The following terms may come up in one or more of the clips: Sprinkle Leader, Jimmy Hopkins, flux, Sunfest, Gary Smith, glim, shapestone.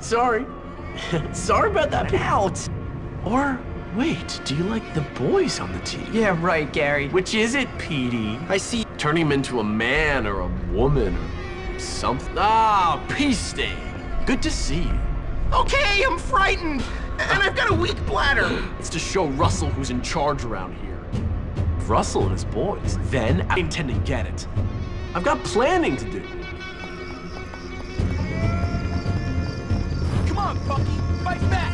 Sorry. Sorry about that. Out. Or wait, do you like the boys on the team? Yeah, right, Gary. Which is it, Petey? I see. Turn him into a man or a woman or something. Ah, P-Stain. Good to see you. Okay, I'm frightened. And I've got a weak bladder. It's to show Russell who's in charge around here. Russell and his boys. Then I intend to get it. I've got planning to do. Come on, Punky. Fight back.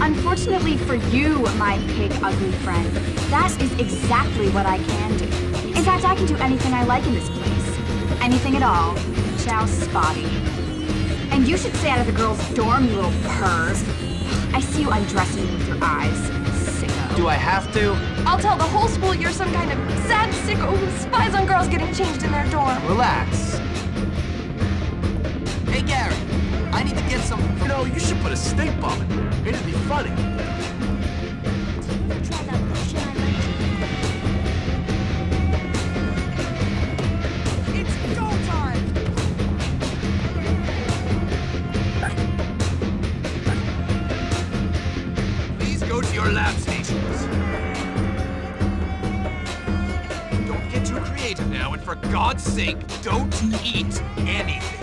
Unfortunately for you, my pig ugly friend, that is exactly what I can do. In fact, I can do anything I like in this place. Anything at all. Ciao, Spotty. And you should stay out of the girls' dorm, you little pervs. I see you undressing with your eyes, sicko. Do I have to? I'll tell the whole school you're some kind of sad sicko who spies on girls getting changed in their dorm. Relax. Hey, Gary. I need to get some... You know, you should put a stink bomb in there. It'd be funny. It's go time! Please go to your lab stations. Don't get too creative now, and for God's sake, don't eat anything.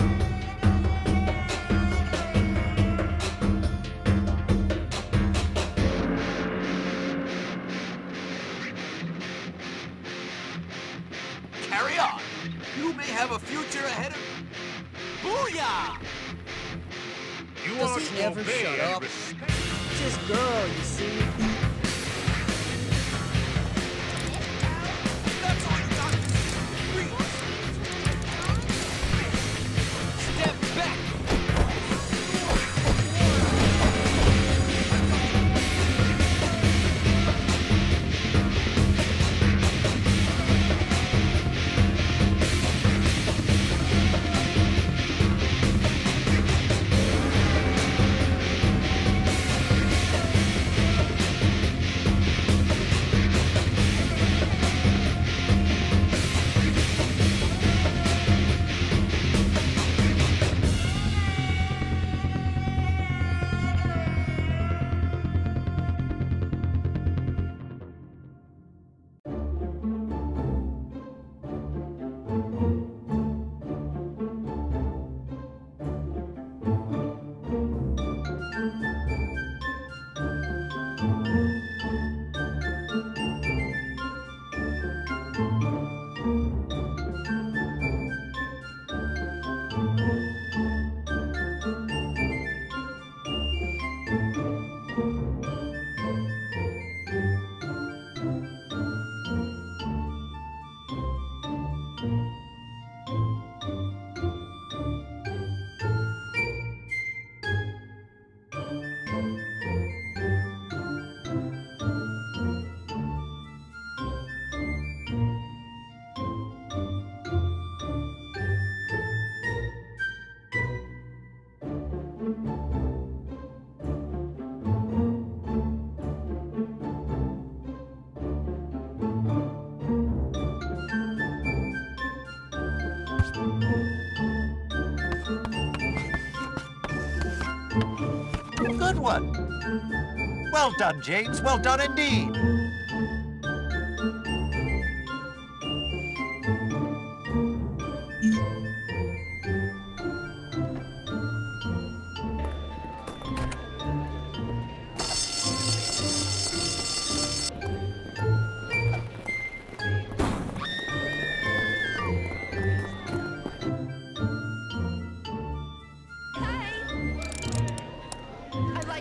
Well done, James. Well done indeed.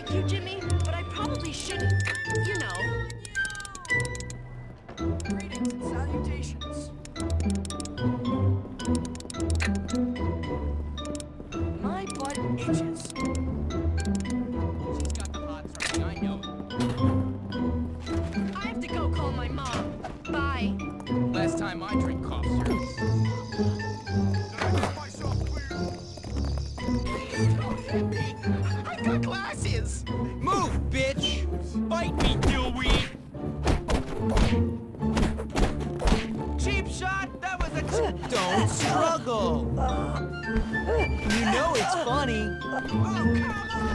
like you, Jimmy, but I probably shouldn't, you know. Greetings and salutations. My butt itches. She's got the hot thing, I know. I have to go call my mom. Bye. Last time I drank cough syrup. I got glasses! Move, bitch! Bite me, dillweed! Cheap shot! That was a Don't struggle! You know it's funny! Oh, come on!